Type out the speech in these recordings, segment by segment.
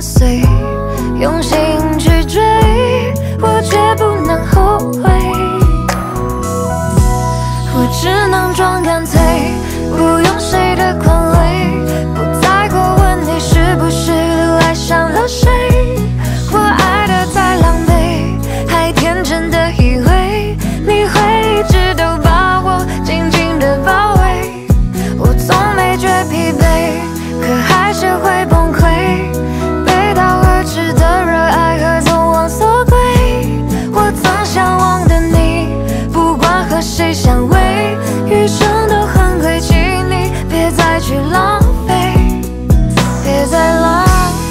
作祟，用心去追，我绝不能后悔。我只能装干脆，不用谁的宽慰，不再过问你是不是爱上了谁。我爱得太狼狈，还天真的以为你会一直都把我紧紧的包围。我从没觉疲惫，可还是会崩溃。 谁相偎，余生都很贵，请你别再去浪费，别再浪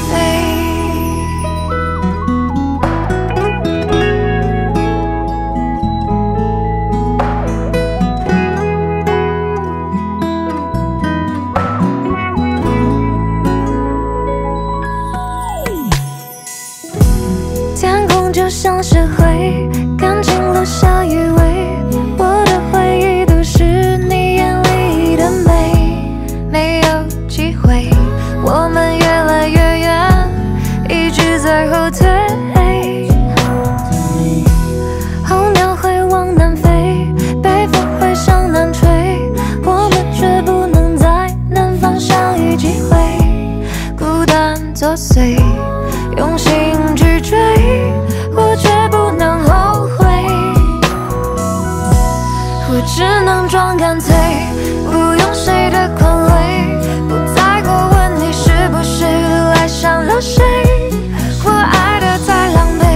费。天空就像是灰，干净了下雨味。 我们越来越远，一直在后退。候鸟会往南飞，北风会向南吹，我们却不能在南方相遇几回。孤单作祟，用心去追，我却不能后悔。我只能装干脆，不用谁的宽慰。 伤了谁？我爱得太狼狈，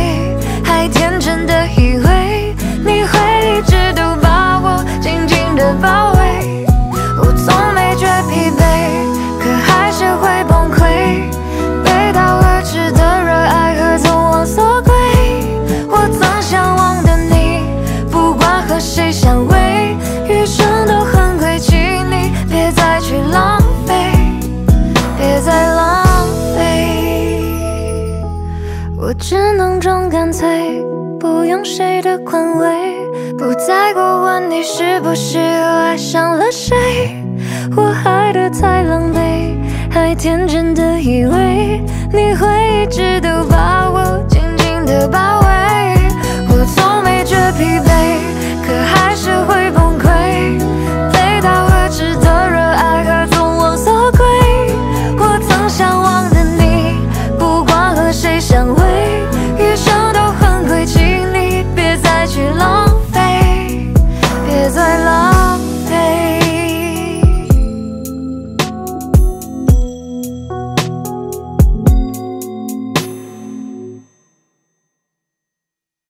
还天真的以为你会一直都把我紧紧的包围。我从没觉疲惫，可还是会崩溃。背道而驰的热爱和纵往所归，我曾向往的你，不管和谁相偎，余生都很贵，请你别再去浪费，别再浪费。 我只能装干脆，不用谁的宽慰，不再过问你是不是爱上了谁。我爱得太狼狈，还天真的以为你会一直都把我紧紧的包围。